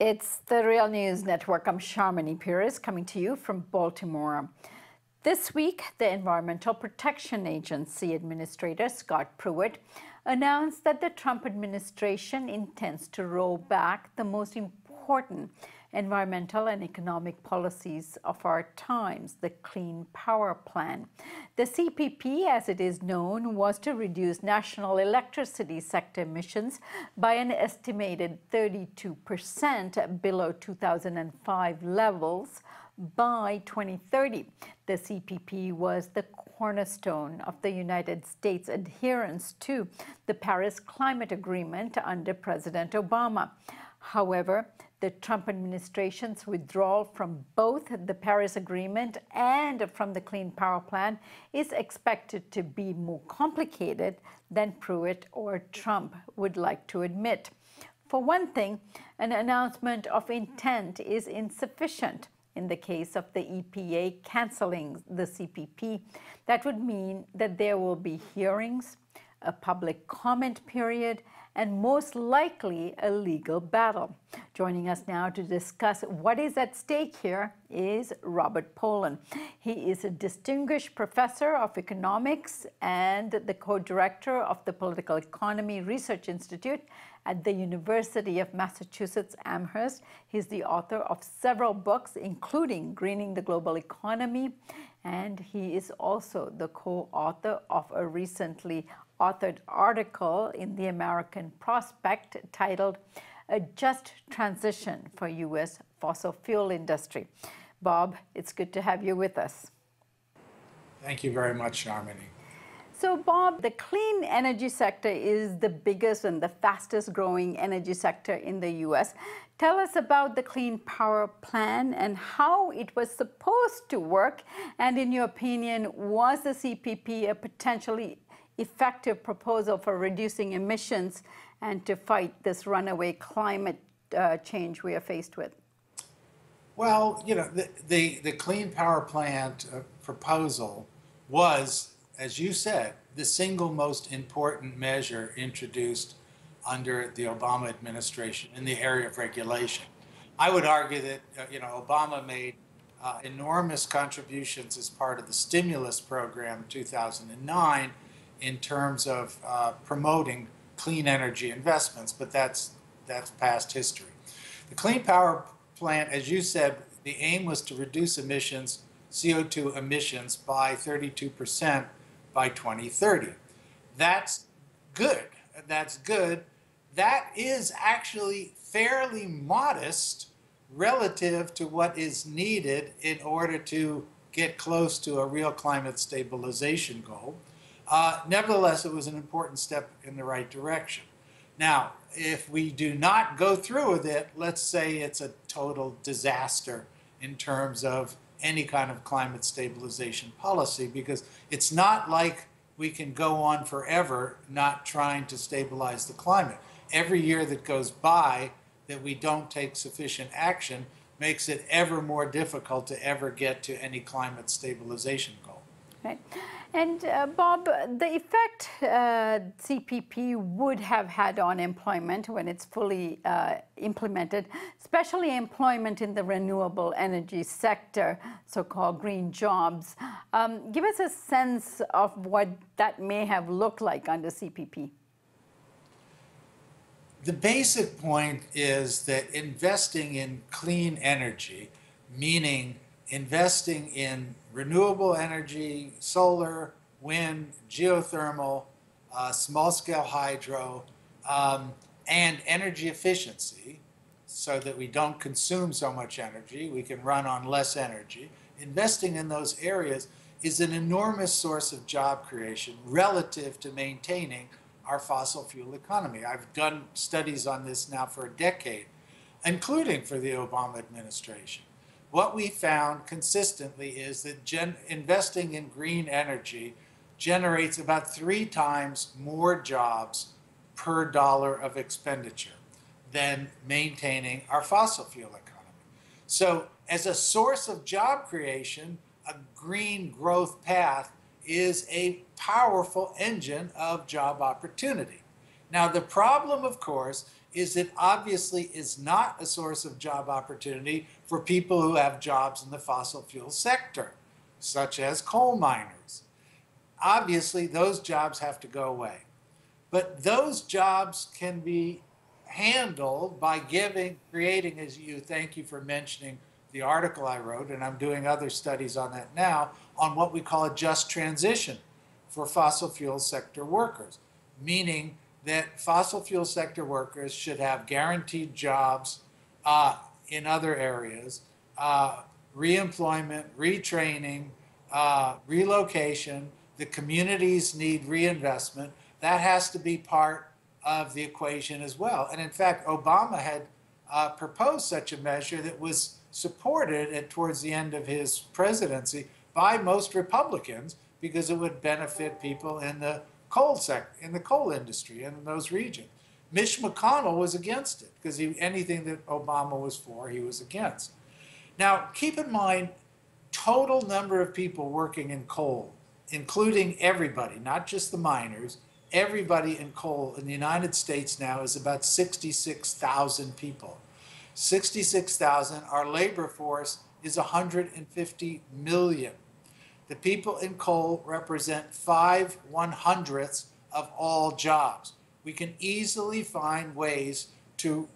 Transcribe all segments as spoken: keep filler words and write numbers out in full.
It's The Real News Network. I'm Sharmini Peries, coming to you from Baltimore. This week, the Environmental Protection Agency Administrator Scott Pruitt announced that the Trump administration intends to roll back the most important environmental and economic policies of our times, the Clean Power Plan. The C P P, as it is known, was to reduce national electricity sector emissions by an estimated thirty-two percent below two thousand five levels by twenty thirty. The C P P was the cornerstone of the United States' adherence to the Paris Climate Agreement under President Obama. However, the Trump administration's withdrawal from both the Paris Agreement and from the Clean Power Plan is expected to be more complicated than Pruitt or Trump would like to admit. For one thing, an announcement of intent is insufficient. In the case of the E P A canceling the C P P, that would mean that there will be hearings, a public comment period, and most likely a legal battle. Joining us now to discuss what is at stake here is Robert Pollin. He is a distinguished professor of economics and the co-director of the Political Economy Research Institute at the University of Massachusetts Amherst. He's the author of several books, including Greening the Global Economy, and he is also the co-author of a recently authored article in the American Prospect titled "A Just Transition for U S Fossil Fuel Industry." Bob, it's good to have you with us. Thank you very much, Sharmini. So, Bob, the clean energy sector is the biggest and the fastest growing energy sector in the U S. Tell us about the Clean Power Plan and how it was supposed to work. And in your opinion, was the C P P a potentially effective proposal for reducing emissions and to fight this runaway climate uh, change we are faced with? Well, you know, the, the, the Clean Power Plan uh, proposal was, as you said, the single most important measure introduced under the Obama administration in the area of regulation. I would argue that, uh, you know, Obama made uh, enormous contributions as part of the stimulus program in two thousand nine in terms of uh, promoting clean energy investments, but that's, that's past history. The Clean Power Plan, as you said, the aim was to reduce emissions, C O two emissions, by thirty-two percent by twenty thirty. That's good. That's good. That is actually fairly modest relative to what is needed in order to get close to a real climate stabilization goal. Uh, nevertheless, it was an important step in the right direction. Now, if we do not go through with it, let's say it's a total disaster in terms of any kind of climate stabilization policy, because it's not like we can go on forever not trying to stabilize the climate. Every year that goes by that we don't take sufficient action makes it ever more difficult to ever get to any climate stabilization goal. Right. And uh, Bob, the effect uh, C P P would have had on employment when it's fully uh, implemented, especially employment in the renewable energy sector, so-called green jobs. Um, give us a sense of what that may have looked like under C P P. The basic point is that investing in clean energy, meaning investing in renewable energy, solar, wind, geothermal, uh, small-scale hydro, um, and energy efficiency, so that we don't consume so much energy, we can run on less energy. Investing in those areas is an enormous source of job creation relative to maintaining our fossil fuel economy. I've done studies on this now for a decade, including for the Obama administration. What we found consistently is that gen investing in green energy generates about three times more jobs per dollar of expenditure than maintaining our fossil fuel economy. So as a source of job creation, a green growth path is a powerful engine of job opportunity. Now, the problem, of course, is it obviously is not a source of job opportunity for people who have jobs in the fossil fuel sector, such as coal miners. Obviously, those jobs have to go away. But those jobs can be handled by giving, creating, as you, thank you for mentioning the article I wrote, and I'm doing other studies on that now, on what we call a just transition for fossil fuel sector workers, meaning that fossil fuel sector workers should have guaranteed jobs uh, in other areas, uh, reemployment, retraining, uh, relocation. The communities need reinvestment. That has to be part of the equation as well. And in fact, Obama had uh, proposed such a measure that was supported at towards the end of his presidency by most Republicans because it would benefit people in the coal sector, in the coal industry and in those regions. Mitch McConnell was against it because he, anything that Obama was for, he was against. Now, keep in mind, total number of people working in coal, including everybody, not just the miners, everybody in coal in the United States now is about sixty-six thousand people. sixty-six thousand, our labor force is one hundred fifty million. The people in coal represent five one-hundredths of all jobs. We can easily find ways to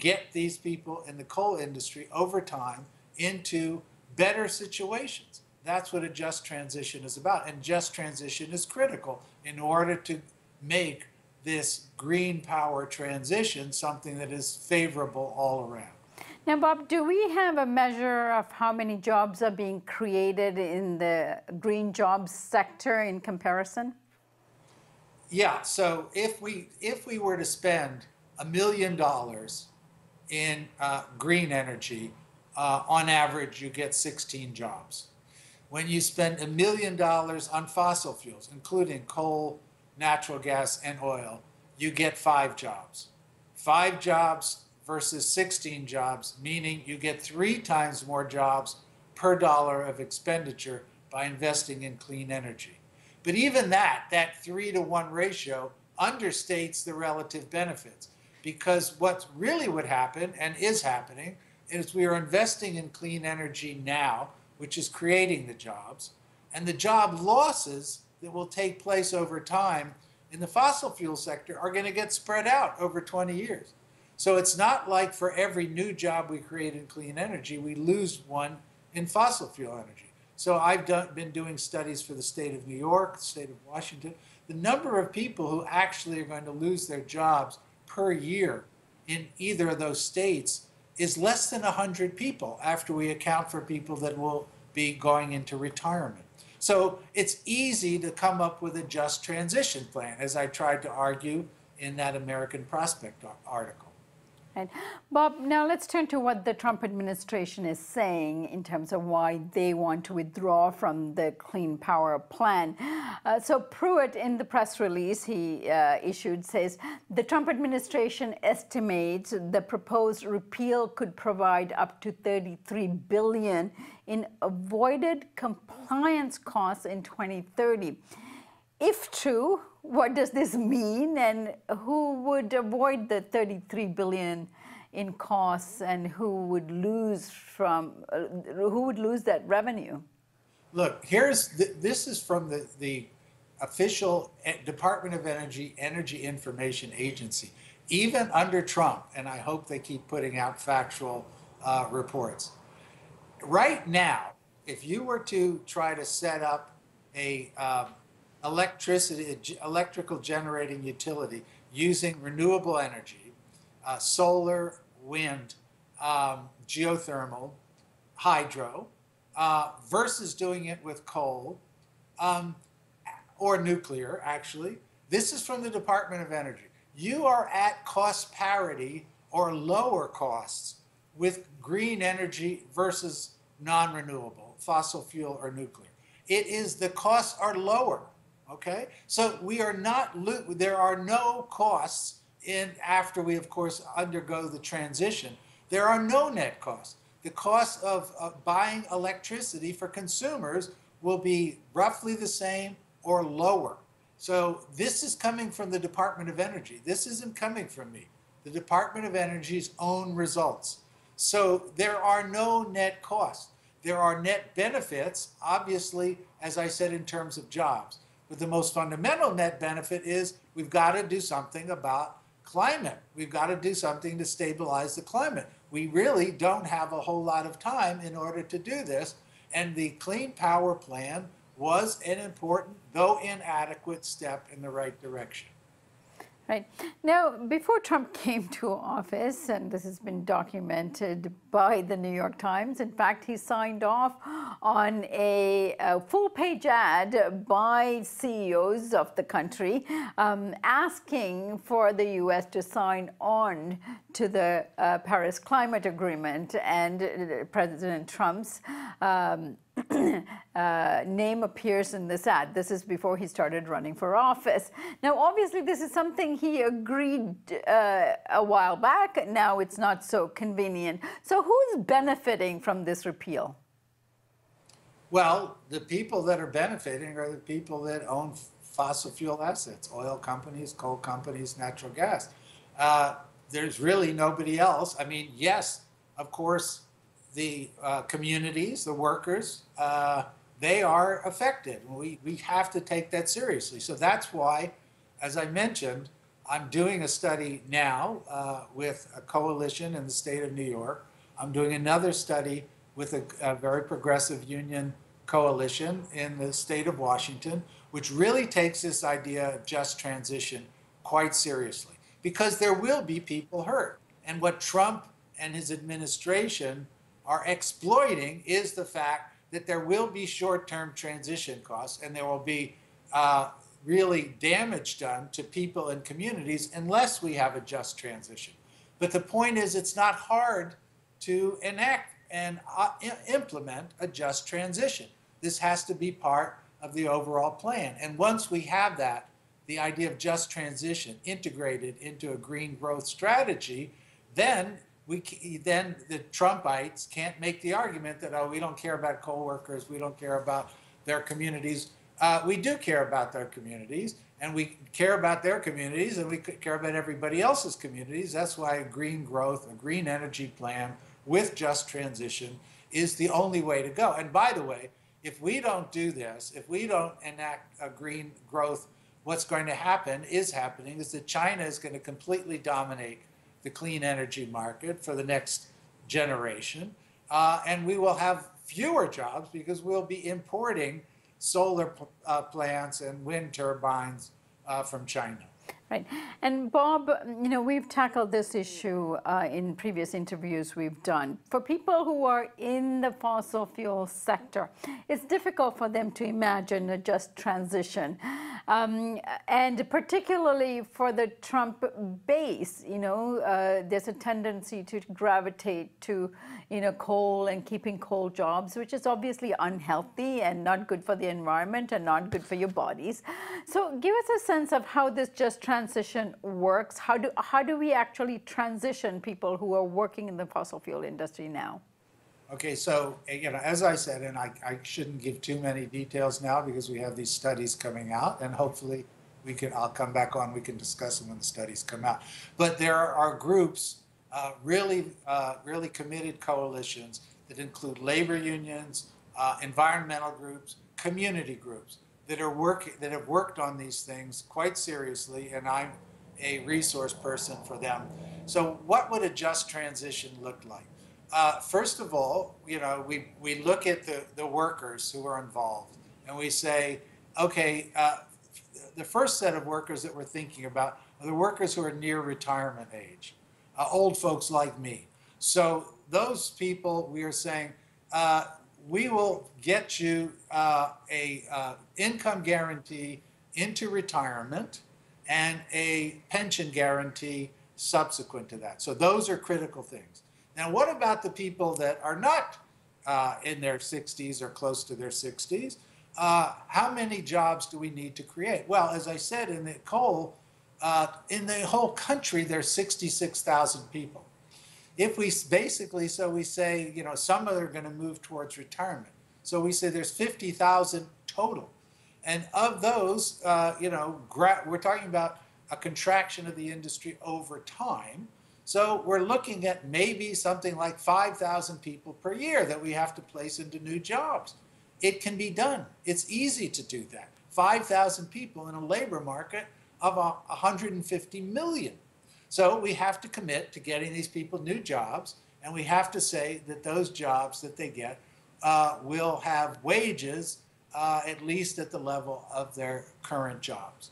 get these people in the coal industry over time into better situations. That's what a just transition is about, and just transition is critical in order to make this green power transition something that is favorable all around. Now, Bob, do we have a measure of how many jobs are being created in the green jobs sector in comparison? Yeah, so if we, if we were to spend a million dollars in uh, green energy, uh, on average, you get sixteen jobs. When you spend a million dollars on fossil fuels, including coal, natural gas, and oil, you get five jobs. Five jobs versus sixteen jobs, meaning you get three times more jobs per dollar of expenditure by investing in clean energy. But even that, that three to one ratio, understates the relative benefits, because what really would happen and is happening is we are investing in clean energy now, which is creating the jobs, and the job losses that will take place over time in the fossil fuel sector are going to get spread out over twenty years. So it's not like for every new job we create in clean energy, we lose one in fossil fuel energy. So I've done, been doing studies for the state of New York, the state of Washington. The number of people who actually are going to lose their jobs per year in either of those states is less than one hundred people after we account for people that will be going into retirement. So it's easy to come up with a just transition plan, as I tried to argue in that American Prospect article. Right. Bob, now let's turn to what the Trump administration is saying in terms of why they want to withdraw from the Clean Power Plan. Uh, so Pruitt, in the press release he uh, issued, says the Trump administration estimates the proposed repeal could provide up to thirty-three billion dollars in avoided compliance costs in twenty thirty. If true, what does this mean, and who would avoid the thirty-three billion dollars in costs, and who would lose from uh, who would lose that revenue? Look, here's the, this is from the the official Department of Energy Energy Information Agency. Even under Trump, and I hope they keep putting out factual uh, reports. Right now, if you were to try to set up a um, electricity, electrical generating utility using renewable energy, uh, solar, wind, um, geothermal, hydro, uh, versus doing it with coal, um, or nuclear, actually. This is from the Department of Energy. You are at cost parity or lower costs with green energy versus non-renewable, fossil fuel or nuclear. It is the costs are lower. Okay, so we are not, there are no costs in after we, of course, undergo the transition. There are no net costs. The cost of uh, buying electricity for consumers will be roughly the same or lower. So this is coming from the Department of Energy. This isn't coming from me. the Department of Energy's own results. So there are no net costs. There are net benefits, obviously, as I said, in terms of jobs. But the most fundamental net benefit is we've got to do something about climate. We've got to do something to stabilize the climate. We really don't have a whole lot of time in order to do this. And the Clean Power Plan was an important, though inadequate, step in the right direction. Right. Now, before Trump came to office, and this has been documented by the New York Times, in fact, he signed off on a, a full-page ad by C E Os of the country um, asking for the U S to sign on to the uh, Paris Climate Agreement, and uh, President Trump's um, uh, name appears in this ad. This is before he started running for office. Now, obviously, this is something he agreed uh, a while back. Now it's not so convenient. So who's benefiting from this repeal? Well, the people that are benefiting are the people that own fossil fuel assets, oil companies, coal companies, natural gas. Uh, there's really nobody else. I mean, yes, of course, the uh, communities, the workers, uh, they are affected. We, we have to take that seriously. So that's why, as I mentioned, I'm doing a study now uh, with a coalition in the state of New York. I'm doing another study with a, a very progressive union coalition in the state of Washington, which really takes this idea of just transition quite seriously, because there will be people hurt. And what Trump and his administration are exploiting is the fact that there will be short-term transition costs, and there will be uh, really damage done to people and communities unless we have a just transition. But the point is, it's not hard to enact and uh, implement a just transition. This has to be part of the overall plan. And once we have that, the idea of just transition integrated into a green growth strategy, then We, then the Trumpites can't make the argument that, oh, we don't care about coal workers, we don't care about their communities. Uh, we do care about their communities, and we care about their communities, and we care about everybody else's communities. That's why a green growth, a green energy plan with just transition is the only way to go. And by the way, if we don't do this, if we don't enact a green growth, what's going to happen is happening is that China is going to completely dominate the clean energy market for the next generation. Uh, and we will have fewer jobs because we'll be importing solar uh, plants and wind turbines uh, from China. Right. And Bob, you know, we've tackled this issue uh, in previous interviews we've done. For people who are in the fossil fuel sector, it's difficult for them to imagine a just transition. Um, and particularly for the Trump base, you know, uh, there's a tendency to gravitate to, you know, coal and keeping coal jobs, which is obviously unhealthy and not good for the environment and not good for your bodies. So give us a sense of how this just transition works. How do, how do we actually transition people who are working in the fossil fuel industry now? Okay, so, you know, as I said, and I, I shouldn't give too many details now because we have these studies coming out, and hopefully we can, I'll come back on, we can discuss them when the studies come out. But there are groups, uh, really, uh, really committed coalitions that include labor unions, uh, environmental groups, community groups that are working, that have worked on these things quite seriously, and I'm a resource person for them. So what would a just transition look like? Uh, first of all, you know, we, we look at the, the workers who are involved, and we say, okay, uh, the first set of workers that we're thinking about are the workers who are near retirement age, uh, old folks like me. So those people, we are saying, uh, we will get you uh, a uh, income guarantee into retirement and a pension guarantee subsequent to that. So those are critical things. Now, what about the people that are not uh, in their sixties or close to their sixties? Uh, how many jobs do we need to create? Well, as I said, in the coal, uh, in the whole country, there's sixty-six thousand people. If we basically, so we say, you know, some are going to move towards retirement. So we say there's fifty thousand total. And of those, uh, you know, gra we're talking about a contraction of the industry over time. So we're looking at maybe something like five thousand people per year that we have to place into new jobs. It can be done. It's easy to do that. five thousand people in a labor market of one hundred fifty million. So we have to commit to getting these people new jobs, and we have to say that those jobs that they get uh, will have wages uh, at least at the level of their current jobs.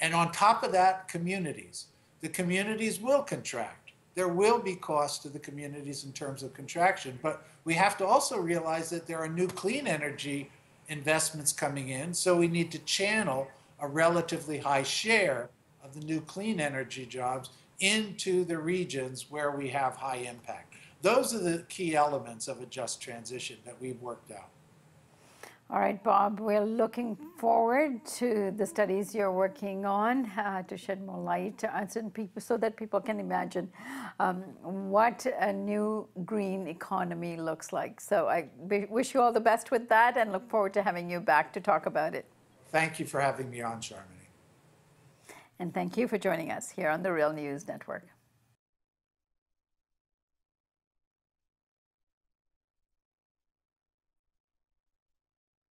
And on top of that, communities. The communities will contract. There will be costs to the communities in terms of contraction, but we have to also realize that there are new clean energy investments coming in, so we need to channel a relatively high share of the new clean energy jobs into the regions where we have high impact. Those are the key elements of a just transition that we've worked out. All right, Bob, we're looking forward to the studies you're working on uh, to shed more light on certain people so that people can imagine um, what a new green economy looks like. So I wish you all the best with that and look forward to having you back to talk about it. Thank you for having me on, Sharmini. And thank you for joining us here on The Real News Network.